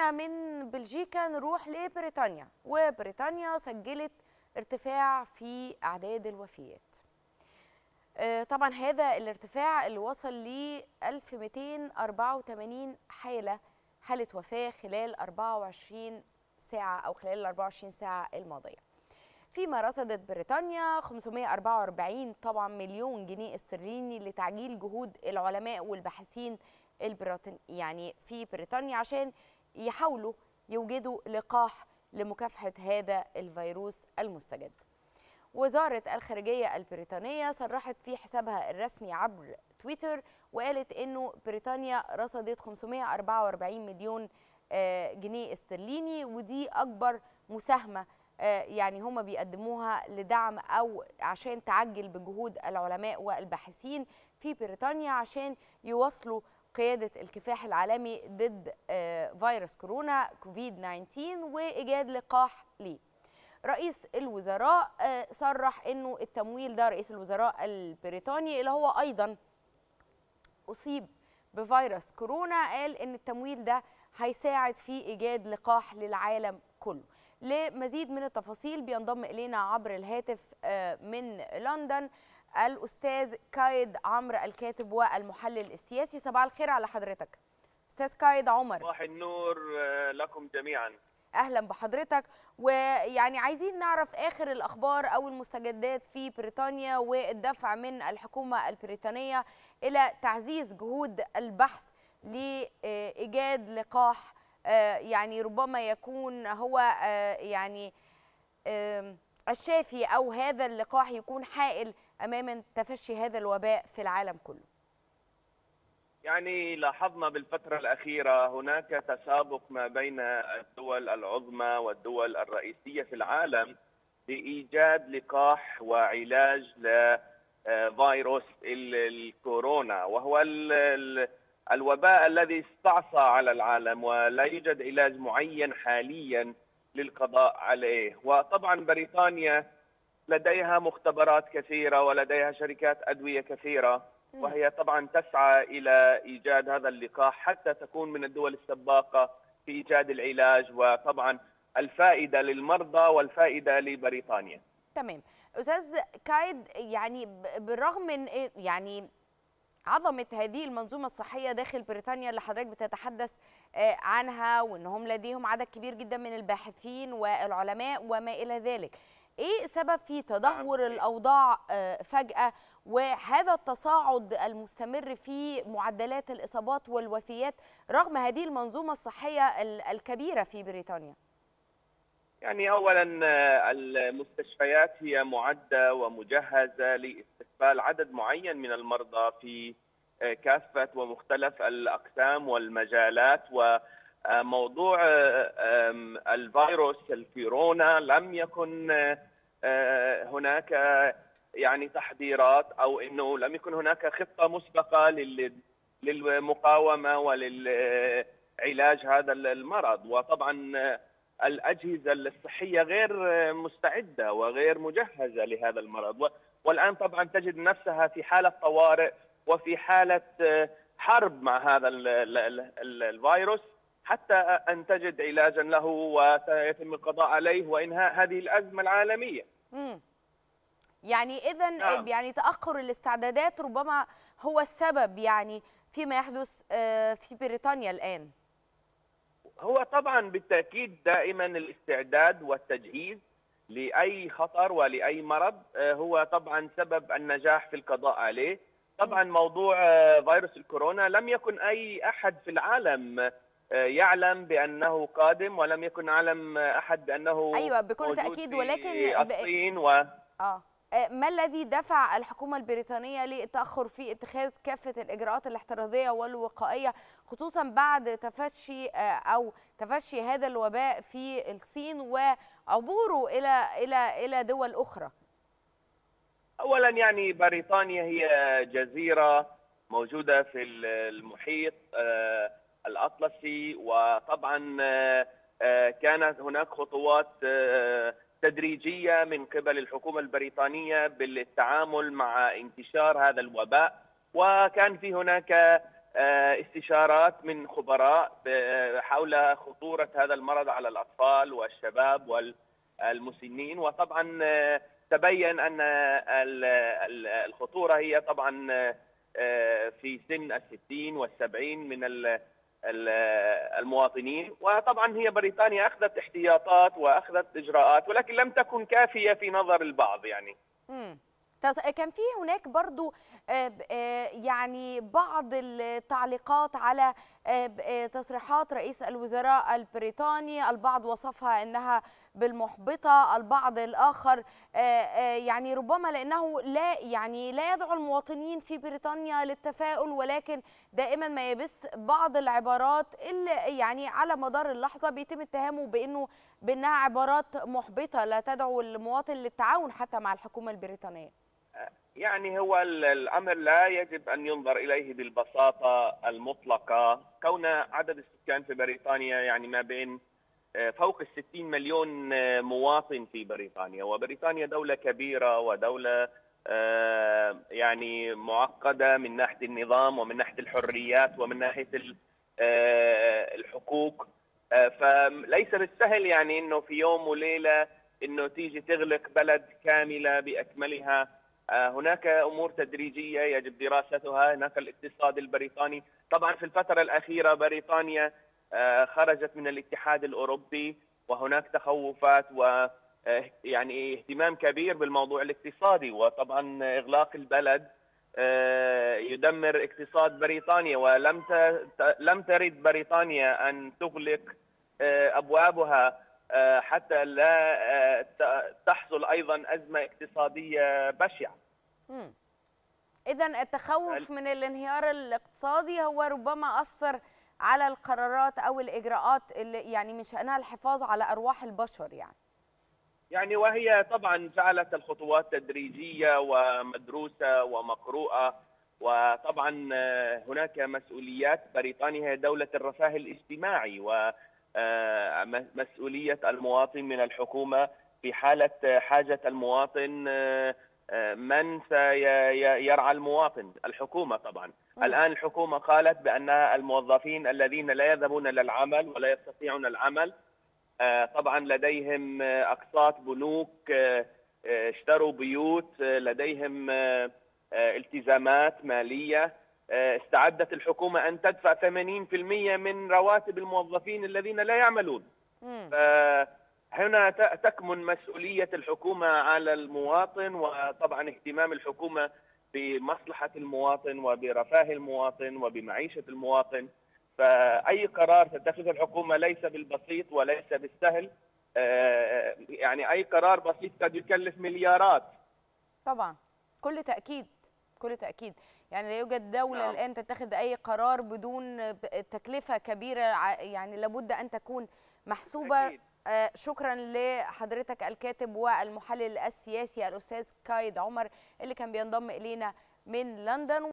احنا من بلجيكا نروح لبريطانيا، وبريطانيا سجلت ارتفاع في أعداد الوفيات. طبعا هذا الارتفاع اللي وصل ل 1284 حالة وفاة خلال 24 ساعة أو خلال 24 ساعة الماضية، فيما رصدت بريطانيا 544 طبعا مليون جنيه استرليني لتعجيل جهود العلماء والباحثين يعني في بريطانيا عشان يحاولوا يوجدوا لقاح لمكافحة هذا الفيروس المستجد. وزارة الخارجية البريطانية صرحت في حسابها الرسمي عبر تويتر وقالت أنه بريطانيا رصدت 544 مليون جنيه استرليني، ودي أكبر مساهمة يعني هم بيقدموها لدعم أو عشان تعجل بجهود العلماء والباحثين في بريطانيا عشان يواصلوا قيادة الكفاح العالمي ضد فيروس كورونا كوفيد 19 وإيجاد لقاح ليه. رئيس الوزراء صرح أنه التمويل ده، رئيس الوزراء البريطاني اللي هو أيضا أصيب بفيروس كورونا، قال أن التمويل ده هيساعد في إيجاد لقاح للعالم كله. لمزيد من التفاصيل بينضم إلينا عبر الهاتف من لندن الأستاذ كايد عمر الكاتب والمحلل السياسي. صباح الخير على حضرتك أستاذ كايد عمر. صباح النور لكم جميعا. أهلا بحضرتك، ويعني عايزين نعرف آخر الأخبار أو المستجدات في بريطانيا والدفع من الحكومة البريطانية إلى تعزيز جهود البحث لإيجاد لقاح يعني ربما يكون هو يعني الشافي أو هذا اللقاح يكون حائل أمام تفشي هذا الوباء في العالم كله. يعني لاحظنا بالفترة الأخيرة هناك تسابق ما بين الدول العظمى والدول الرئيسية في العالم لإيجاد لقاح وعلاج لفيروس الكورونا، وهو الوباء الذي استعصى على العالم ولا يوجد علاج معين حاليا للقضاء عليه. وطبعا بريطانيا لديها مختبرات كثيرة ولديها شركات أدوية كثيرة، وهي طبعا تسعى إلى إيجاد هذا اللقاح حتى تكون من الدول السباقة في إيجاد العلاج، وطبعا الفائدة للمرضى والفائدة لبريطانيا. تمام أستاذ كايد، يعني بالرغم من يعني عظمة هذه المنظومة الصحية داخل بريطانيا اللي حضرتك بتتحدث عنها وأنهم لديهم عدد كبير جدا من الباحثين والعلماء وما إلى ذلك، إيه سبب في تدهور الأوضاع فجأة وهذا التصاعد المستمر في معدلات الإصابات والوفيات رغم هذه المنظومة الصحية الكبيرة في بريطانيا؟ يعني أولا المستشفيات هي معدة ومجهزة لاستقبال عدد معين من المرضى في كافة ومختلف الأقسام والمجالات، وموضوع الفيروس الكورونا لم يكن هناك يعني تحضيرات أو أنه لم يكن هناك خطة مسبقة للمقاومة وللعلاج هذا المرض، وطبعا الأجهزة الصحية غير مستعدة وغير مجهزة لهذا المرض، والآن طبعا تجد نفسها في حالة طوارئ وفي حالة حرب مع هذا الفيروس حتى أن تجد علاجا له ويتم القضاء عليه وإنهاء هذه الأزمة العالمية. يعني إذن نعم. يعني تأخر الاستعدادات ربما هو السبب يعني فيما يحدث في بريطانيا الآن. هو طبعا بالتأكيد دائما الاستعداد والتجهيز لأي خطر ولأي مرض هو طبعا سبب النجاح في القضاء عليه. طبعا موضوع فيروس الكورونا لم يكن أي أحد في العالم يعلم بأنه قادم، ولم يكن يعلم أحد بأنه أيوة بكل تأكيد، ولكن الصين ما الذي دفع الحكومة البريطانية للتأخر في اتخاذ كافة الإجراءات الاحترازية والوقائية خصوصا بعد تفشي هذا الوباء في الصين وعبوره إلى إلى إلى دول أخرى؟ أولا يعني بريطانيا هي جزيرة موجودة في المحيط الأطلسي، وطبعا كانت هناك خطوات تدريجية من قبل الحكومة البريطانية بالتعامل مع انتشار هذا الوباء، وكان في هناك استشارات من خبراء حول خطورة هذا المرض على الأطفال والشباب والمسنين. وطبعا تبين أن الخطورة هي طبعا في سن 60 و70 من المواطنين. وطبعا هي بريطانيا أخذت احتياطات وأخذت إجراءات ولكن لم تكن كافية في نظر البعض. يعني كان في هناك برضو يعني بعض التعليقات على تصريحات رئيس الوزراء البريطاني، البعض وصفها أنها بالمحبطة، البعض الآخر يعني ربما لأنه لا يدعو المواطنين في بريطانيا للتفاؤل، ولكن دائما ما يبث بعض العبارات اللي يعني على مدار اللحظة بيتم اتهامه بأنها عبارات محبطة لا تدعو المواطن للتعاون حتى مع الحكومة البريطانية. يعني هو الأمر لا يجب أن ينظر إليه بالبساطة المطلقة، كون عدد السكان في بريطانيا يعني ما بين فوق 60 مليون مواطن في بريطانيا، وبريطانيا دولة كبيرة ودولة يعني معقدة من ناحية النظام ومن ناحية الحريات ومن ناحية الحقوق، فليس بالسهل يعني أنه في يوم وليلة أنه تيجي تغلق بلد كاملة بأكملها. هناك أمور تدريجية يجب دراستها، هناك الاقتصاد البريطاني. طبعا في الفترة الأخيرة بريطانيا خرجت من الاتحاد الأوروبي وهناك تخوفات ويعني اهتمام كبير بالموضوع الاقتصادي، وطبعا إغلاق البلد يدمر اقتصاد بريطانيا، ولم ترد بريطانيا أن تغلق أبوابها حتى لا تحصل أيضا أزمة اقتصادية بشعة. إذن التخوف من الانهيار الاقتصادي هو ربما أثر على القرارات أو الإجراءات اللي يعني من شأنها الحفاظ على أرواح البشر. يعني وهي طبعا فعلت الخطوات تدريجية ومدروسة ومقروءة، وطبعا هناك مسؤوليات. بريطانيا هي دولة الرفاه الاجتماعي، ومسؤولية المواطن من الحكومة في حالة حاجة المواطن من سيرعى المواطن؟ الحكومة طبعا. الآن الحكومة قالت بأن الموظفين الذين لا يذهبون للعمل ولا يستطيعون العمل طبعا لديهم أقساط بنوك، اشتروا بيوت، لديهم التزامات مالية. استعدت الحكومة أن تدفع 80% من رواتب الموظفين الذين لا يعملون. هنا تكمن مسؤولية الحكومة على المواطن، وطبعا اهتمام الحكومة بمصلحة المواطن وبرفاه المواطن وبمعيشة المواطن. فأي قرار تتخذه الحكومة ليس بالبسيط وليس بالسهل، يعني أي قرار بسيط قد يكلف مليارات. طبعا كل تأكيد كل تأكيد، يعني لا يوجد دولة الآن تتخذ أي قرار بدون تكلفة كبيرة، يعني لابد أن تكون محسوبة. أكيد. شكرا لحضرتك الكاتب والمحلل السياسي الأستاذ كايد عمر اللي كان بينضم إلينا من لندن.